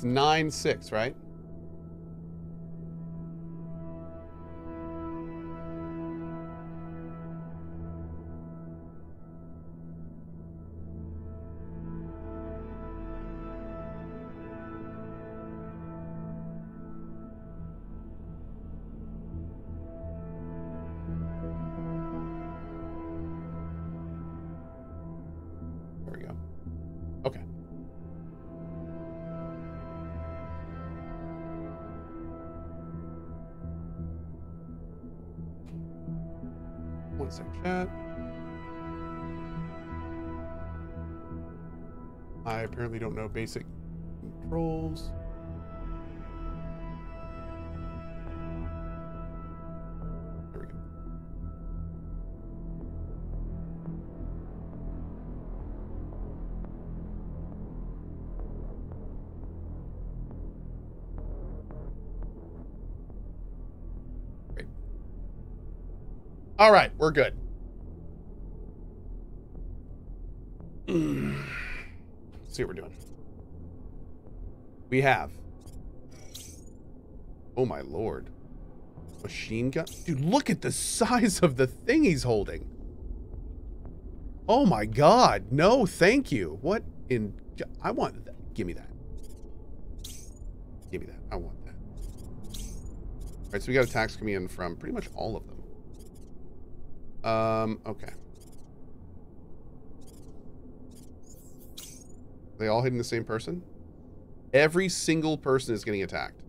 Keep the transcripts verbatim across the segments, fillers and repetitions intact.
It's nine six, right? I apparently don't know basic controls. There we go. Great. All right, we're good. See what we're doing. We have. Oh my lord. Machine gun. Dude, look at the size of the thing he's holding. Oh my god. No, thank you. What in... I want that. Give me that. Give me that. I want that. Alright, so we got attacks coming in from pretty much all of them. Um, okay. They all hitting the same person? Every single person is getting attacked.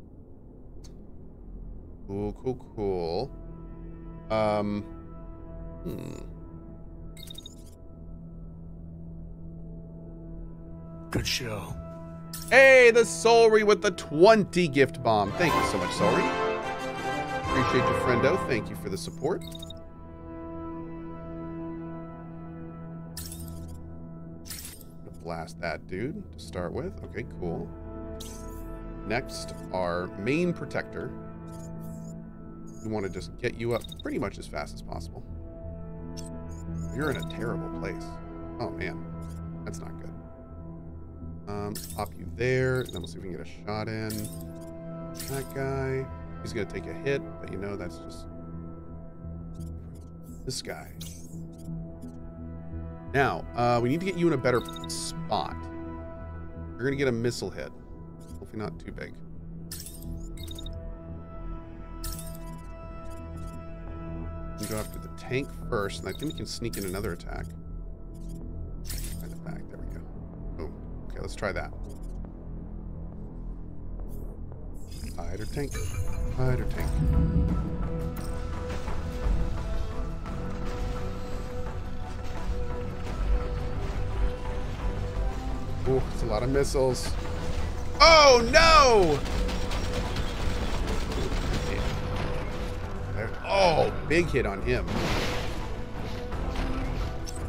Cool, cool, cool. Um, hmm. Good show. Hey, the Solri with the twenty gift bomb. Thank you so much, Solri. Appreciate your friendo. Thank you for the support. Blast that dude to start with. Okay, cool. Next, our main protector. We want to just get you up pretty much as fast as possible. You're in a terrible place. Oh man, that's not good. Um, pop you there, and then we'll see if we can get a shot in. That guy, he's gonna take a hit, but you know that's just this guy. Now, uh, we need to get you in a better spot. You're going to get a missile hit. Hopefully not too big. We go after the tank first, and I think we can sneak in another attack. Try the back. There we go. Boom. Okay, let's try that. Hide or tank. Hide or tank. Ooh, it's a lot of missiles. Oh no! Oh, big hit on him.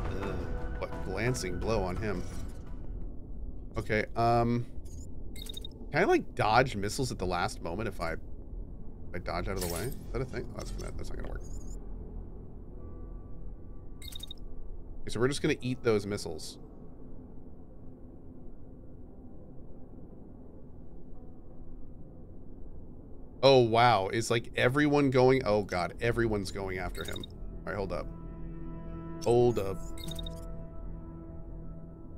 Ugh, what glancing blow on him. Okay, um, can I like dodge missiles at the last moment if I, if I dodge out of the way? Is that a thing? Oh, that's gonna, that's not gonna work. Okay, so we're just gonna eat those missiles. Oh, wow. It's like everyone going... Oh, God. Everyone's going after him. All right, hold up. Hold up.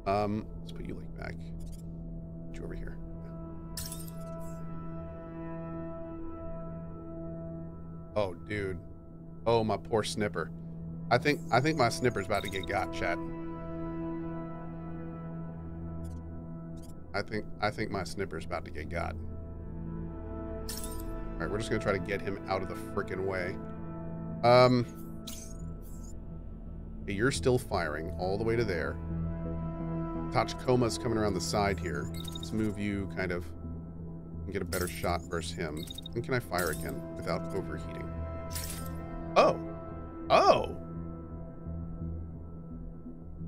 Um, let's put you, like, back. Put you over here. Yeah. Oh, dude. Oh, my poor snipper. I think, I think my snipper's about to get got, chat. I think, I think my snipper's about to get got. All right, we're just going to try to get him out of the frickin' way. Um, okay, you're still firing all the way to there. Tachkoma's coming around the side here. Let's move you kind of and get a better shot versus him. And can I fire again without overheating? Oh! Oh!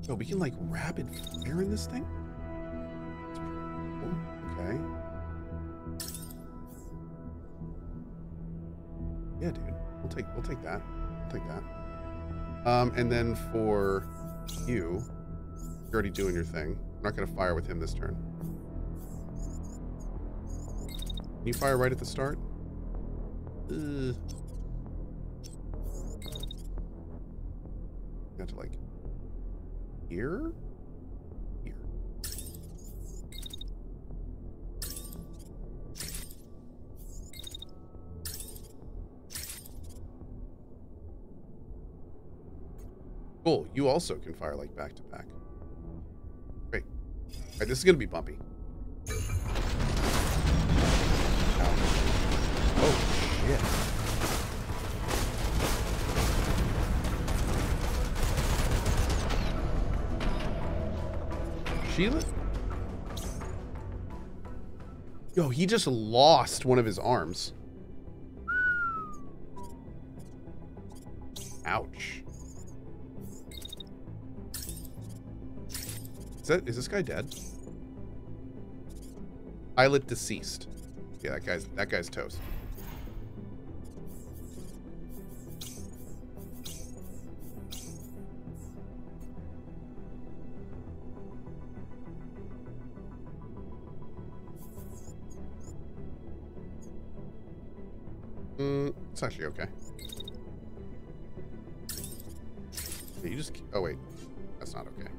Oh, we can, like, rapid fire in this thing? That's pretty cool. Okay. Yeah, dude. We'll take we'll take that. We'll take that. Um, and then for you, you're already doing your thing. We're not gonna fire with him this turn. Can you fire right at the start? Ugh. Got to like here? Here. Cool, you also can fire like back to back. Great. Alright, this is gonna be bumpy. Yeah. Sheila? Yo, he just lost one of his arms. Ouch. Is that, is this guy dead? Pilot deceased. Yeah, that guy's that guy's toast. It's actually okay. You just... Oh, wait. That's not okay.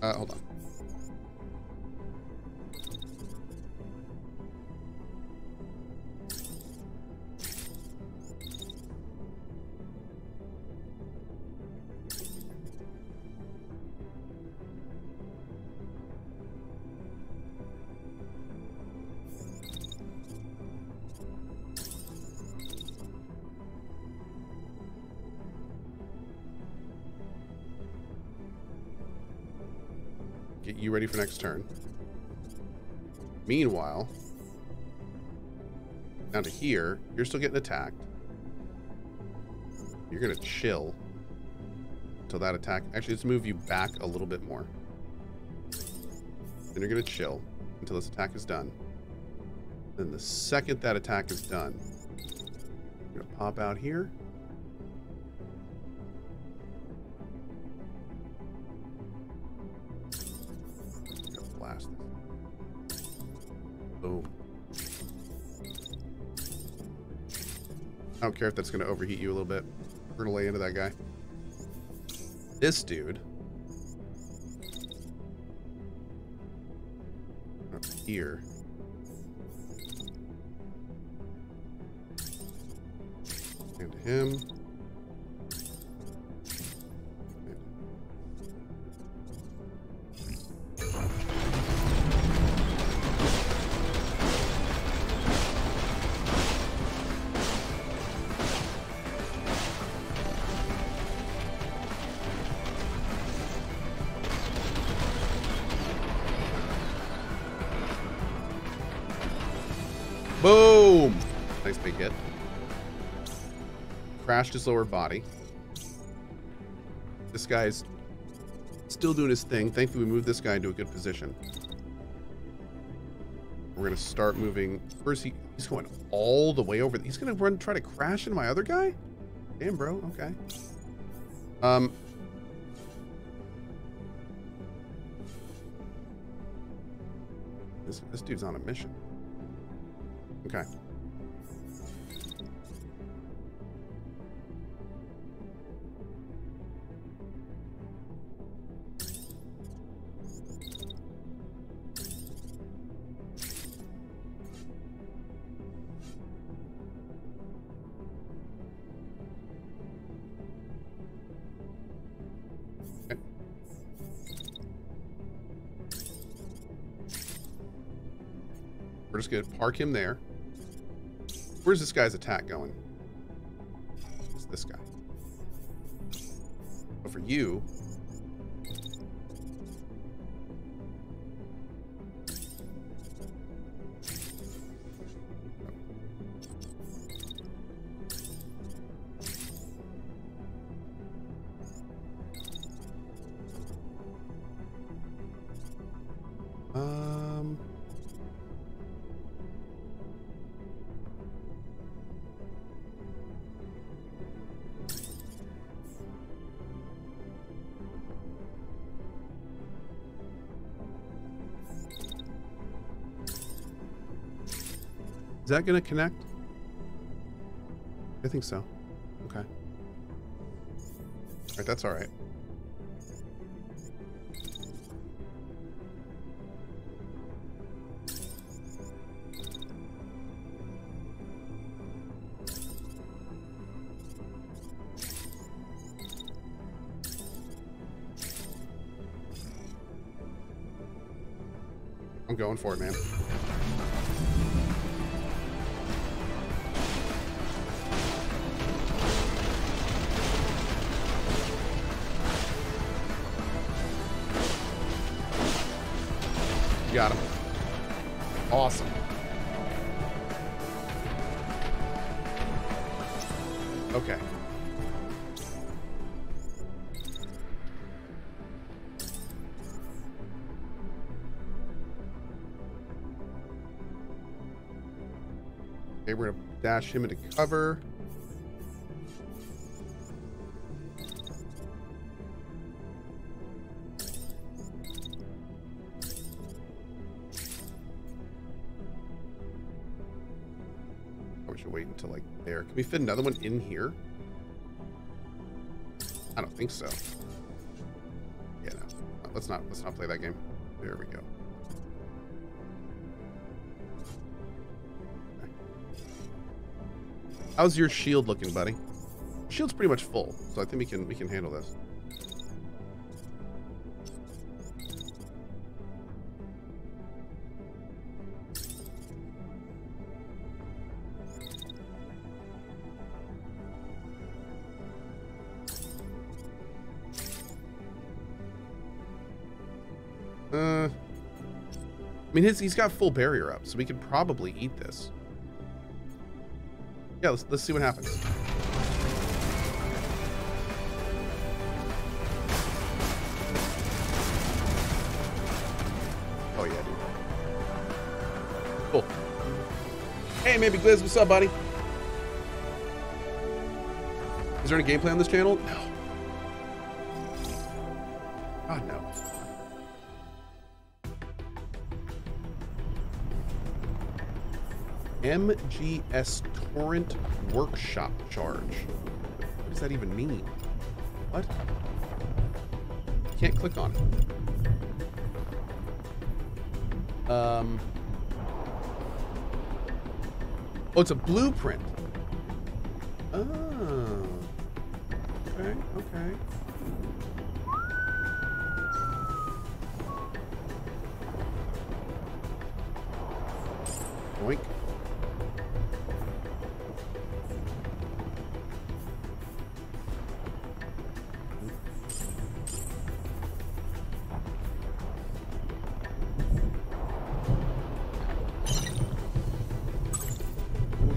Uh, hold on. You ready for next turn? Meanwhile, down to here, you're still getting attacked. You're gonna chill until that attack. Actually, let's move you back a little bit more. Then you're gonna chill until this attack is done. Then the second that attack is done, you're gonna pop out here. I don't care if that's going to overheat you a little bit. We're going to lay into that guy. This dude. Up here. And him. Boom! Nice big hit. Crashed his lower body. This guy's still doing his thing. Thankfully, we moved this guy into a good position. We're gonna start moving. First, he, he's going all the way over. He's gonna run, try to crash into my other guy? Damn, bro. Okay. Um. This, this dude's on a mission. Okay. We're just gonna park him there. Where's this guy's attack going? It's this guy. But for you... Um... Is that going to connect? I think so. Okay. All right, that's all right. I'm going for it, man. Got him. Awesome. Okay. Okay, we're gonna dash him into cover. Wait until like there. Can we fit another one in here? I don't think so. Yeah, no. Let's not let's not play that game. There we go. Okay. How's your shield looking, buddy? Shield's pretty much full, so I think we can we can handle this. Uh, I mean, his, he's got full barrier up, so we could probably eat this. Yeah, let's, let's see what happens. Oh, yeah, dude. Cool. Hey, Maybe Gliz, what's up, buddy? Is there any gameplay on this channel? No. God, no. M G S Torrent Workshop Charge. What does that even mean? What? Can't click on it. Um. Oh, it's a blueprint. Oh. Okay, okay. Boink.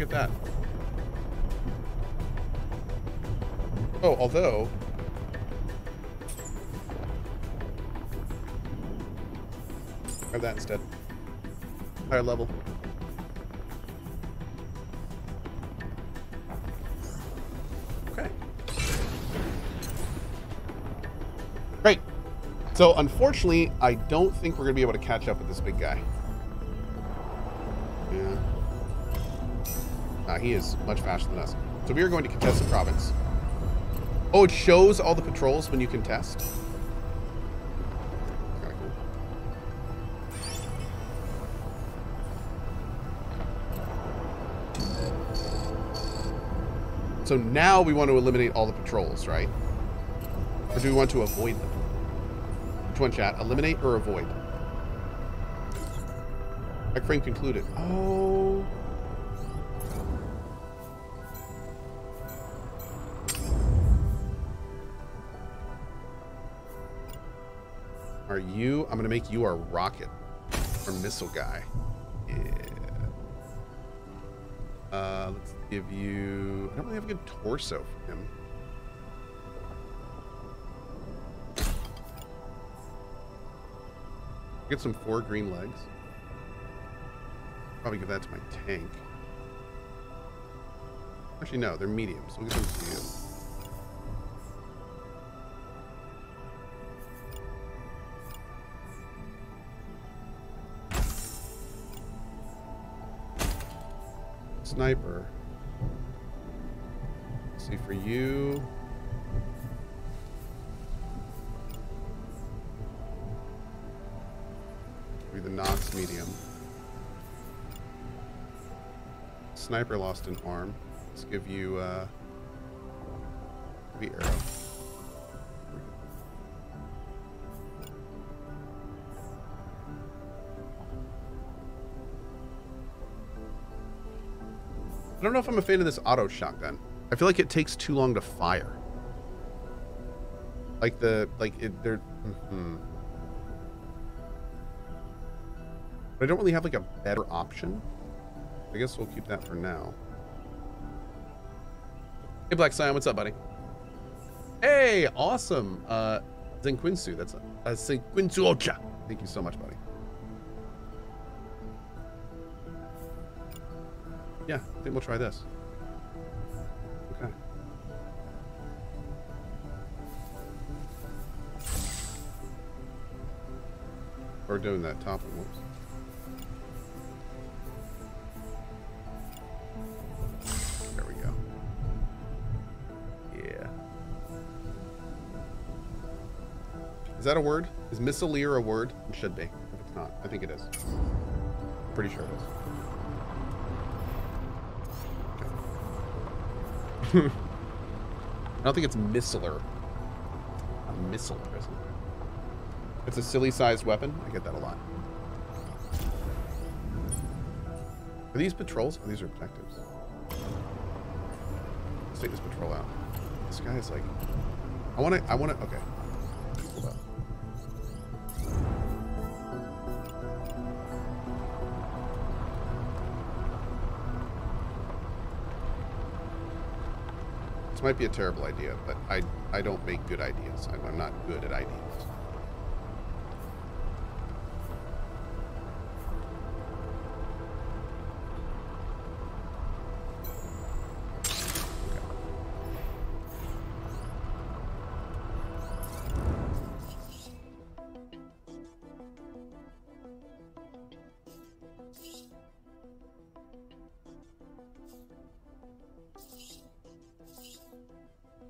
That. Oh, although grab that instead. Higher level. Okay. Great. So unfortunately, I don't think we're gonna be able to catch up with this big guy. Yeah. Uh, he is much faster than us. So we are going to contest the province. Oh, it shows all the patrols when you contest. Kind of cool. So now we want to eliminate all the patrols, right? Or do we want to avoid them? Which one, chat? Eliminate or avoid? My crane concluded. Oh... Are you? I'm gonna make you our rocket or missile guy. Yeah. Uh, let's give you. I don't really have a good torso for him. Get some four green legs. Probably give that to my tank. Actually, no, they're mediums. So we'll give them to you. sniper. Let's see for you. Be the Nox medium. Sniper lost an arm. Let's give you uh, the arrow. I don't know if I'm a fan of this auto shotgun. I feel like it takes too long to fire. Like the, like it, they're, mm-hmm. But I don't really have like a better option. I guess we'll keep that for now. Hey, Black Scion, what's up, buddy? Hey, awesome. Uh, Zinquinsu, that's a, a Zinquinsu Ocha. Thank you so much, buddy. Yeah, I think we'll try this. Okay. We're doing that top one. Whoops. There we go. Yeah. Is that a word? Is missileer a word? It should be. If it's not, I think it is. I'm pretty sure it is. I don't think it's missiler. A missiler, isn't it? It's a silly-sized weapon. I get that a lot. Are these patrols? Oh, these are objectives. Let's take this patrol out. This guy is like... I want to... I want to... Okay. Hold up. Might be a terrible idea, but I I don't make good ideas. I'm, I'm not good at ideas.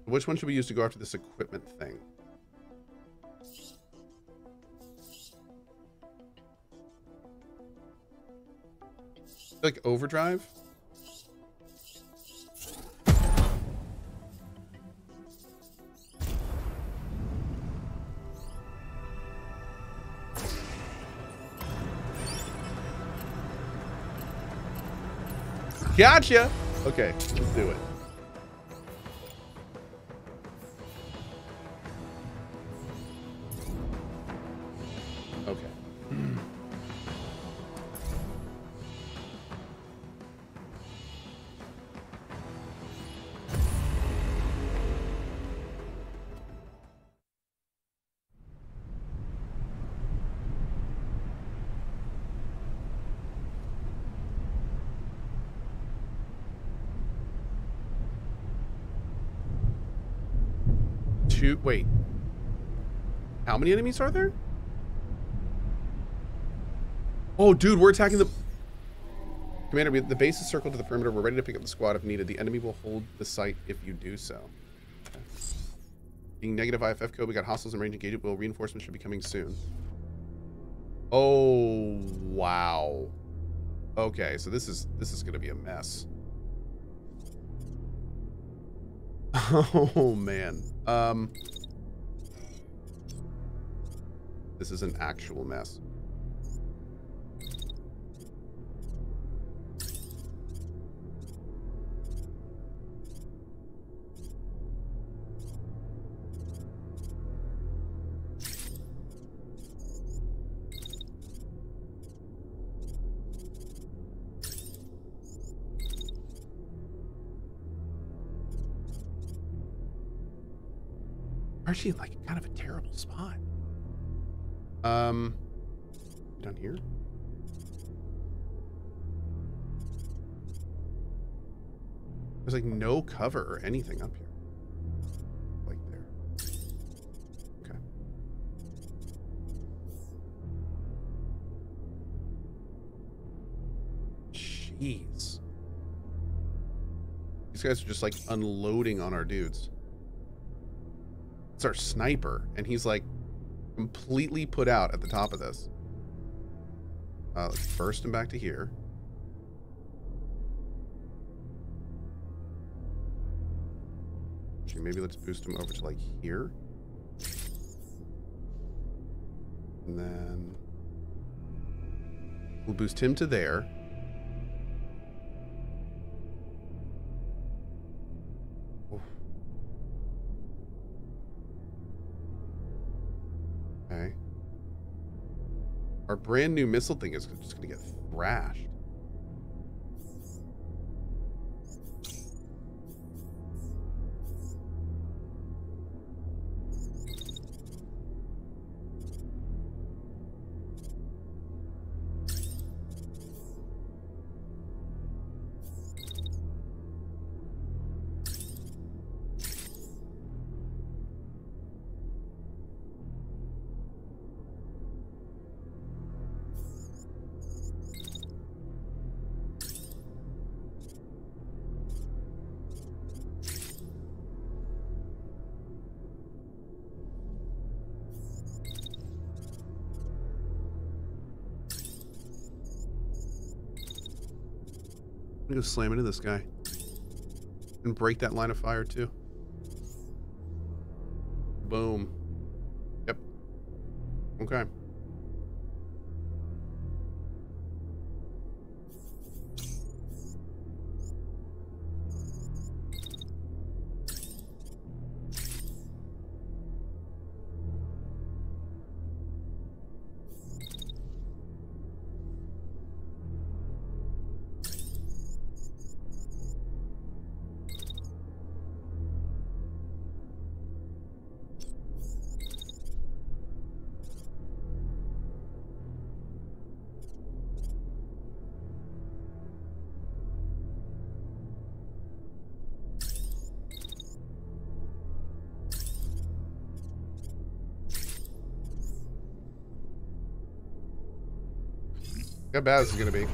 Which one should we use to go after this equipment thing? Like overdrive? Gotcha! Okay, let's do it. Wait, how many enemies are there? Oh, dude, we're attacking the... Commander, we, the base is circled to the perimeter. We're ready to pick up the squad if needed. The enemy will hold the site if you do so. Okay. Being negative I F F code, we got hostiles and range engagement. Well, reinforcements should be coming soon. Oh, wow. Okay, so this is this is going to be a mess. Oh, man. Um, this is an actual mess. Actually, like kind of a terrible spot. Um, down here. There's like no cover or anything up here. Like there. Okay. Jeez. These guys are just like unloading on our dudes. It's our sniper, and he's like completely put out at the top of this. Uh, let's burst him back to here. Actually, maybe let's boost him over to like here. And then we'll boost him to there. Oof. Okay. Our brand new missile thing is just going to get thrashed. Go slam into this guy and break that line of fire too. Boom. Yep. Okay. How bad is it gonna be?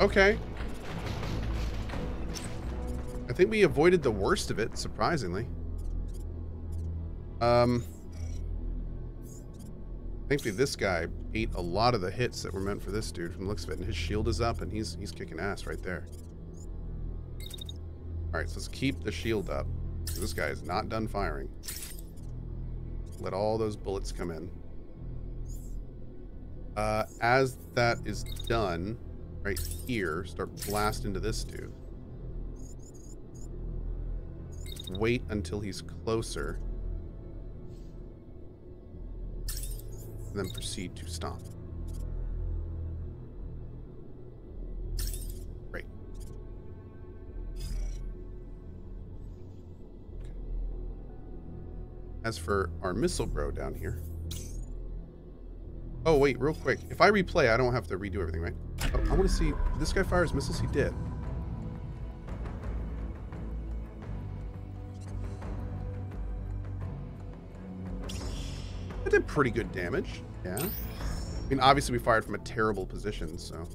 Okay. I think we avoided the worst of it, surprisingly. Um. Thankfully, this guy ate a lot of the hits that were meant for this dude from the looks of it, and his shield is up, and he's he's kicking ass right there. All right, so let's keep the shield up. This guy is not done firing. Let all those bullets come in. Uh, as that is done, right here, start blasting to this dude. Wait until he's closer. And then proceed to stomp. Great. Okay. As for our missile bro down here. Oh, wait, real quick. If I replay, I don't have to redo everything, right? Oh, I want to see. This guy fires missiles? He did. Did pretty good damage. Yeah. I mean, obviously we fired from a terrible position, so.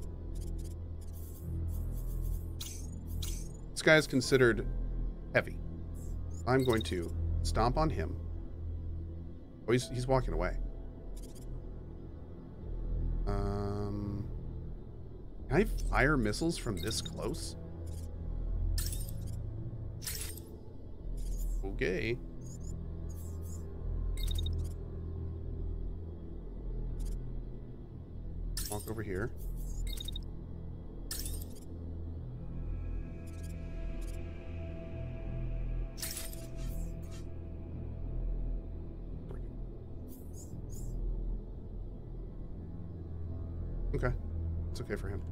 This guy is considered heavy. I'm going to stomp on him. Oh, he's, he's walking away. Um, can I fire missiles from this close? Okay. Walk over here. Okay. It's okay for him.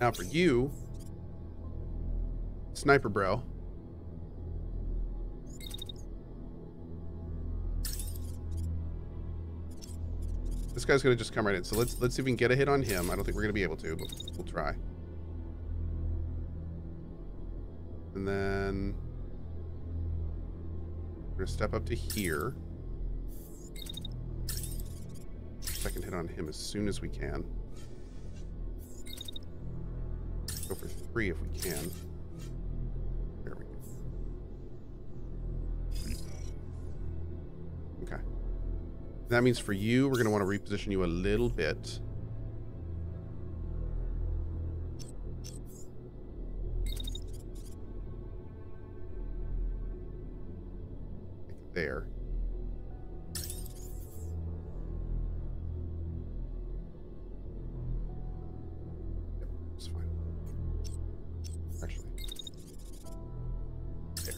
Now for you, Sniper Bro. This guy's gonna just come right in, so let's let's see if we can get a hit on him. I don't think we're gonna be able to, but we'll try. And then we're going to step up to here. Second hit on him as soon as we can. Go for three if we can. There we go. Okay. That means for you, we're going to want to reposition you a little bit. There. Yep, it's fine. Actually. There.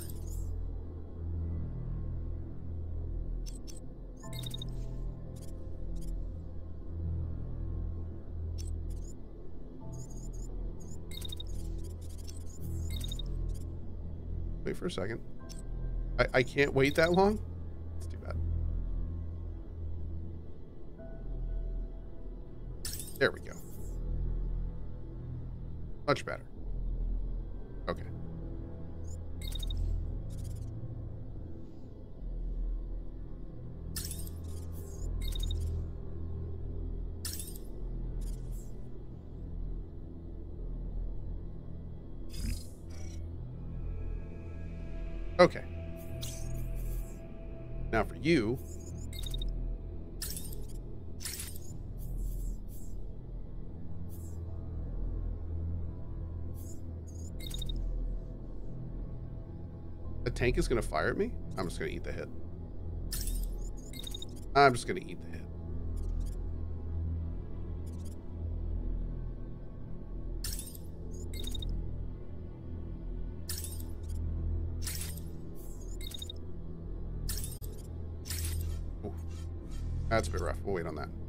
Wait for a second. I, I can't wait that long? That's too bad. There we go. Much better. Okay. Okay. Now for you, the tank is going to fire at me. I'm just going to eat the hit. I'm just going to eat the hit. That's a bit rough. We'll wait on that.